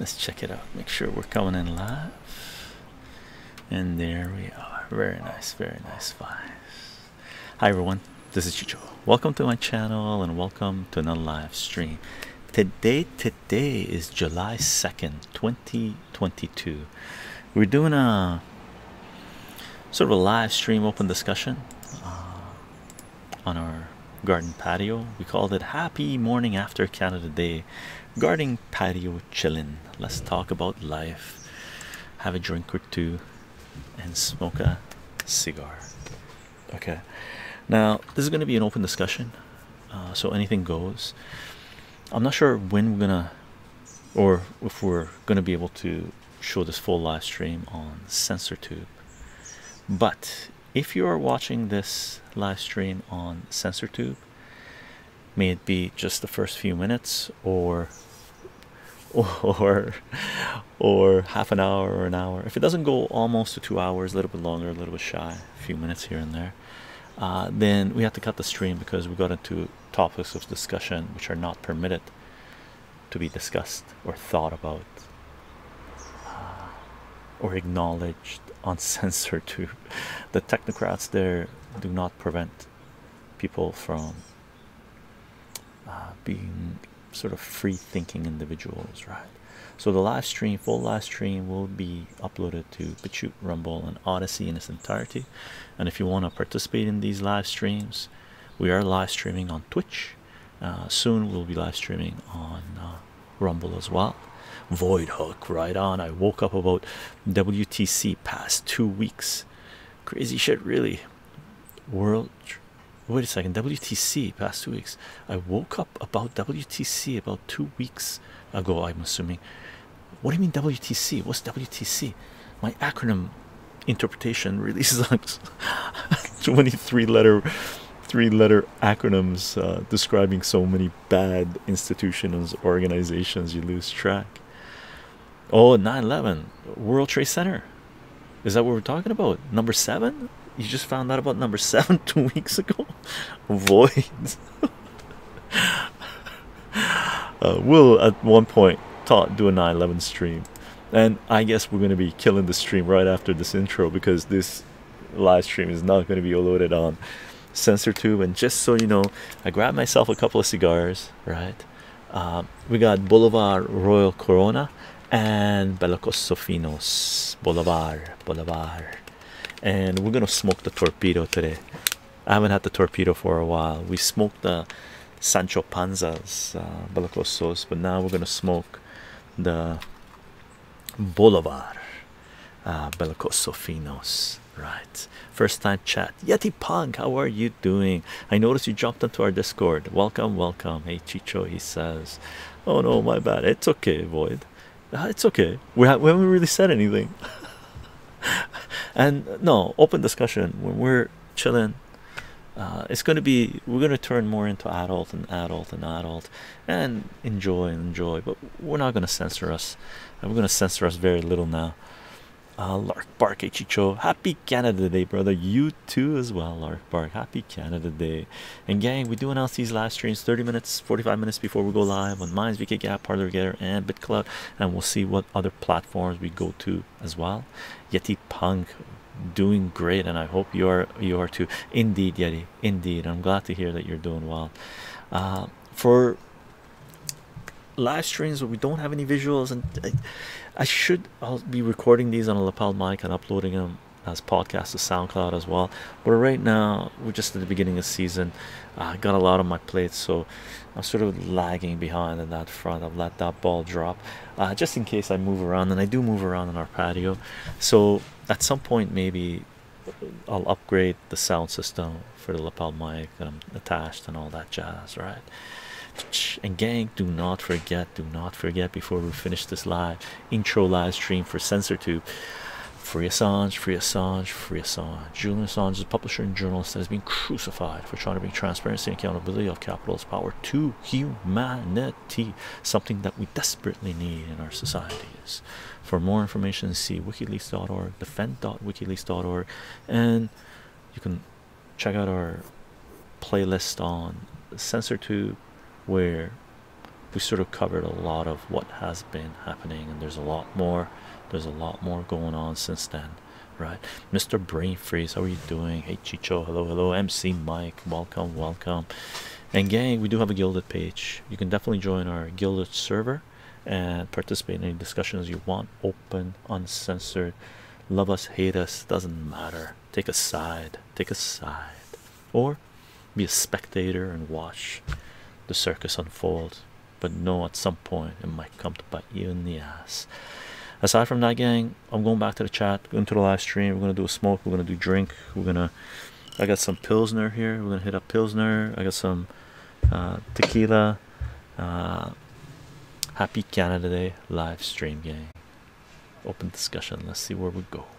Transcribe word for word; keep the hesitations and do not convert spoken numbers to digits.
Let's check it out, make sure we're coming in live. And there we are. Very nice, very nice vibes. Hi everyone, this is Chicho. Welcome to my channel and welcome to another live stream. Today, today is July second, twenty twenty-two. We're doing a sort of a live stream open discussion uh, on our garden patio. We called it Happy Morning After Canada Day. Garden patio chillin'. Let's talk about life, have a drink or two, and smoke a cigar. Okay, now this is going to be an open discussion, uh, so anything goes. I'm not sure when we're gonna, or if we're gonna be able to show this full live stream on SensorTube. But if you are watching this live stream on SensorTube, may it be just the first few minutes or or or half an hour or an hour, if it doesn't go almost to two hours, a little bit longer, a little bit shy, a few minutes here and there, uh, then we have to cut the stream because we got into topics of discussion which are not permitted to be discussed or thought about uh, or acknowledged on SensorTube. The technocrats there do not prevent people from uh, being sort of free-thinking individuals, right? So the live stream, full live stream, will be uploaded to BitChute, Rumble, and Odyssey in its entirety. And if you want to participate in these live streams, we are live streaming on Twitch. Uh, soon we'll be live streaming on uh, Rumble as well. Void hook, right on. I woke up about W T C past two weeks. Crazy shit, really. World. Wait a second. W T C past two weeks. I woke up about W T C about two weeks ago. I'm assuming. What do you mean W T C? What's W T C? My acronym interpretation really sucks. twenty-three letter. Three-letter acronyms uh, describing so many bad institutions, organizations, you lose track. Oh, nine eleven, World Trade Center. Is that what we're talking about? Number seven? You just found out about number seven two weeks ago? Void. uh, we'll, at one point, taught, do a nine eleven stream. And I guess we're going to be killing the stream right after this intro because this live stream is not going to be loaded on SensorTube. And just so you know, I grabbed myself a couple of cigars, right? Um, we got Boulevard Royal Corona and Belicosos Finos. Bolivar, Bolivar. And we're gonna smoke the torpedo today. I haven't had the torpedo for a while. We smoked the Sancho Panza's uh, Belicosos, but now we're gonna smoke the Bolivar uh, Belicosos Finos. Right, first time chat. Yeti Punk, how are you doing? I noticed you jumped into our Discord. Welcome, welcome. Hey Chicho, he says. Oh no, my bad. It's okay, Void. Uh, it's okay. We, ha we haven't really said anything. And no, open discussion. When we're chilling, uh, it's going to be, we're going to turn more into adult and adult and adult and enjoy and enjoy. But we're not going to censor us. We're going to censor us very little now. Uh, Lark Park, hey Chicho, happy Canada Day, brother. You too as well, Lark Park, happy Canada Day. And gang, we do announce these live streams thirty minutes, forty-five minutes before we go live on Mines, V K, Gab, Parler, and BitCloud. And we'll see what other platforms we go to as well. Yeti Punk, doing great, and I hope you are, you are too. Indeed, Yeti, indeed. I'm glad to hear that you're doing well. Uh, for live streams where we don't have any visuals, and I, I should I'll be recording these on a lapel mic and uploading them as podcasts to SoundCloud as well, but right now we're just at the beginning of the season. I uh, got a lot on my plate, so I'm sort of lagging behind in that front. I've let that ball drop, uh, just in case I move around, and I do move around in our patio. So at some point maybe I'll upgrade the sound system for the lapel mic that I'm attached and all that jazz, right? And gang, do not forget, do not forget, before we finish this live intro live stream for SensorTube, free Assange, free Assange, free Assange. Julian Assange is a publisher and journalist that has been crucified for trying to bring transparency and accountability of capital's power to humanity, something that we desperately need in our societies. For more information, see WikiLeaks dot org, defend dot WikiLeaks dot org, and you can check out our playlist on SensorTube, where we sort of covered a lot of what has been happening, and there's a lot more there's a lot more going on since then, right? Mister Brainfreeze, how are you doing? Hey Chicho, hello, hello. M C Mike, welcome, welcome. And gang, we do have a Guilded page. You can definitely join our Guilded server and participate in any discussions you want. Open, uncensored, love us, hate us, doesn't matter. Take a side, take a side, or be a spectator and watch the circus unfold. But know at some point it might come to bite you in the ass. Aside from that, gang, I'm going back to the chat, going to the live stream. We're gonna do a smoke, we're gonna do drink, we're gonna. I got some Pilsner here. We're gonna hit up Pilsner. I got some uh, tequila. Uh, happy Canada Day live stream, gang. Open discussion. Let's see where we go.